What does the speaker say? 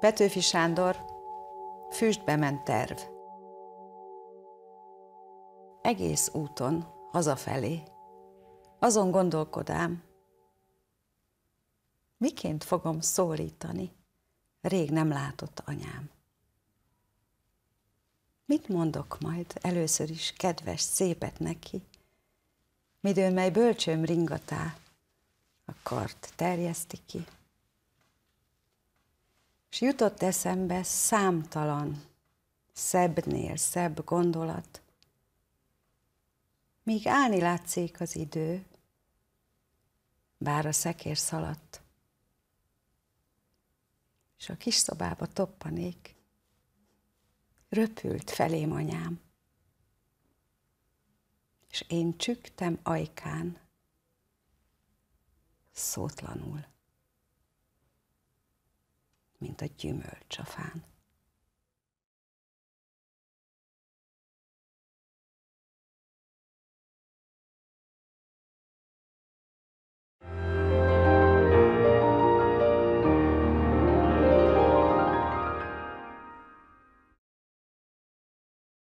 Petőfi Sándor, Füstbe ment terv. Egész úton hazafelé azon gondolkodám, miként fogom szólítani rég nem látott anyám. Mit mondok majd először is kedves szépet neki, midőn mely bölcsöm ringatá a kart terjeszti ki. És jutott eszembe számtalan, szebbnél szebb gondolat, míg állni látszik az idő, bár a szekér szaladt, és a kis szobába toppanék, röpült felém anyám, és én csüktem ajkán, szótlanul, mint a gyümölcs a fán.